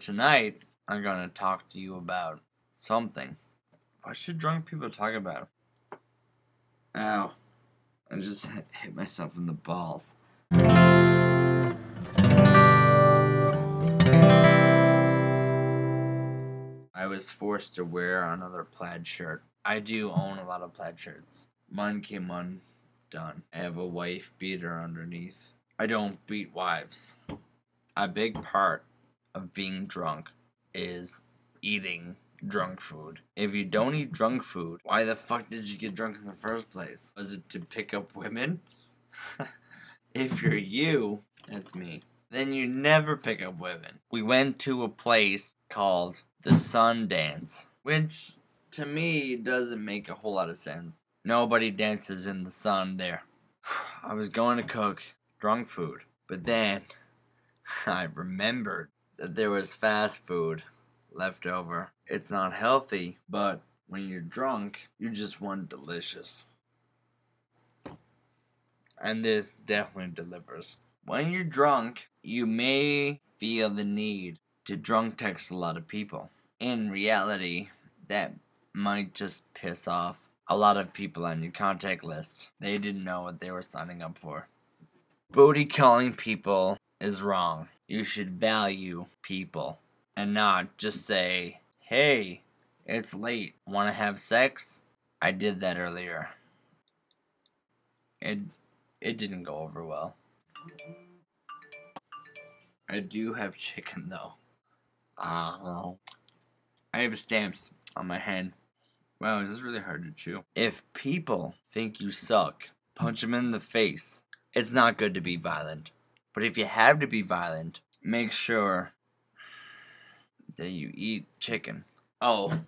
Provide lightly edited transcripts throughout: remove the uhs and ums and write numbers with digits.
Tonight, I'm gonna talk to you about something. What should drunk people talk about? Ow. I just hit myself in the balls. I was forced to wear another plaid shirt. I do own a lot of plaid shirts. Mine came undone. I have a wife beater underneath. I don't beat wives. A big part of being drunk is eating drunk food. If you don't eat drunk food, why the fuck did you get drunk in the first place? Was it to pick up women? If you're you, that's me, then you never pick up women. We went to a place called the Sundance, which to me doesn't make a whole lot of sense. Nobody dances in the sun there. I was going to cook drunk food, but then I remembered that there was fast food left over. It's not healthy, but when you're drunk, you just want delicious. And this definitely delivers. When you're drunk, you may feel the need to drunk text a lot of people. In reality, that might just piss off a lot of people on your contact list. They didn't know what they were signing up for. Booty calling people is wrong. You should value people and not just say, hey, it's late. Want to have sex? I did that earlier. It didn't go over well. I do have chicken though. I have stamps on my hand. Wow, this is really hard to chew. If people think you suck, punch them in the face. It's not good to be violent. But if you have to be violent, make sure that you eat chicken. Oh,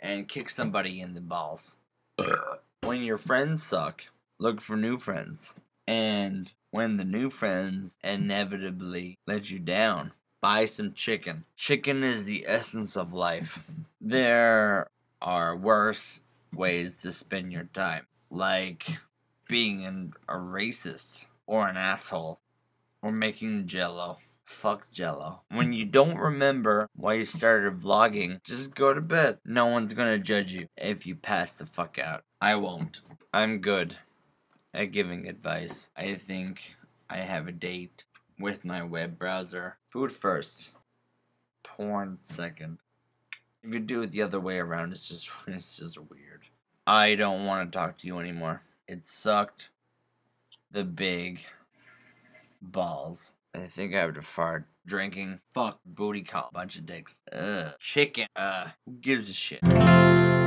and kick somebody in the balls. When your friends suck, look for new friends. And when the new friends inevitably let you down, buy some chicken. Chicken is the essence of life. There are worse ways to spend your time, like being a racist or an asshole or making Jell-O. Fuck Jell-O. When you don't remember why you started vlogging, just go to bed. No one's gonna judge you if you pass the fuck out. I won't. I'm good at giving advice. I think I have a date with my web browser. Food first, porn second. If you do it the other way around, it's just weird. I don't want to talk to you anymore. It sucked. The big balls. I think I have to fart. Drinking. Fuck. Booty call. Bunch of dicks. Chicken. Who gives a shit?